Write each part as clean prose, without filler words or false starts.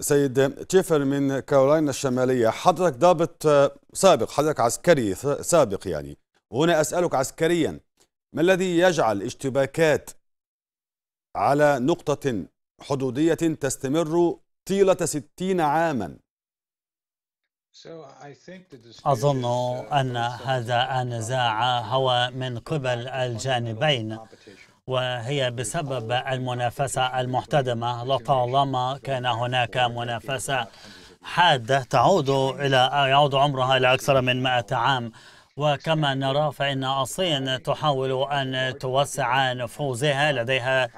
سيد تشيفر من كارولاينا الشمالية، حضرتك ضابط سابق، حضرتك عسكري سابق يعني، وهنا أسألك عسكريا، ما الذي يجعل اشتباكات على نقطة حدودية تستمر طيلة 60 عاما؟ أظن أن هذا النزاع هو من قبل الجانبين، وهي بسبب المنافسة المحتدمة. لطالما كان هناك منافسة حادة يعود عمرها إلى أكثر من 100 عام، وكما نرى فإن الصين تحاول أن توسع نفوذها، لديها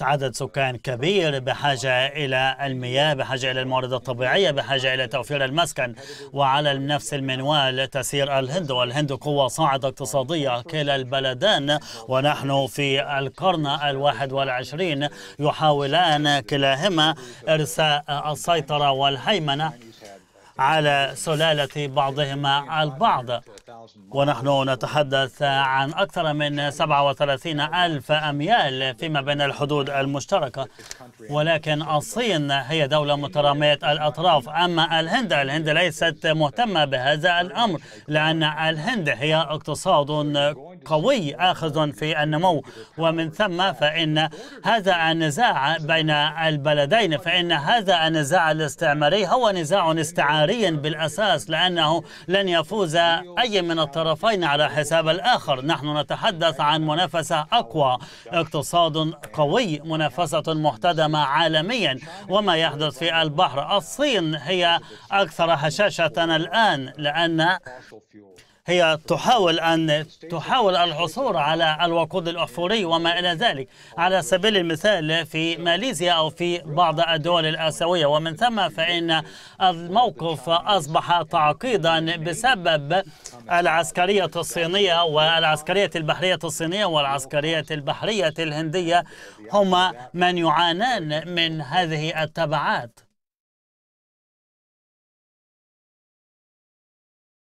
عدد سكان كبير، بحاجة إلى المياه، بحاجة إلى الموارد الطبيعية، بحاجة إلى توفير المسكن. وعلى نفس المنوال تسير الهند، والهند قوة صاعدة اقتصادية. كلا البلدان ونحن في القرن 21 يحاولان كلاهما إرساء السيطرة والهيمنة على سلالة بعضهما البعض. ونحن نتحدث عن أكثر من 37,000 أميال فيما بين الحدود المشتركة، ولكن الصين هي دولة مترامية الأطراف. أما الهند ليست مهتمة بهذا الأمر، لأن الهند هي اقتصاد قوي آخذ في النمو، ومن ثم فإن هذا النزاع بين البلدين، فإن هذا النزاع الاستعماري هو نزاع استعاري بالأساس، لأنه لن يفوز أي من الطرفين على حساب الآخر. نحن نتحدث عن منافسة أقوى، اقتصاد قوي، منافسة محتدمة عالميا. وما يحدث في البحر، الصين هي أكثر هشاشة الآن، لأن هي تحاول الحصول على الوقود الأحفوري وما إلى ذلك، على سبيل المثال في ماليزيا أو في بعض الدول الآسيوية. ومن ثم فإن الموقف أصبح تعقيدا بسبب العسكرية الصينية والعسكرية البحرية الصينية والعسكرية البحرية الهندية، هما من يعانان من هذه التبعات.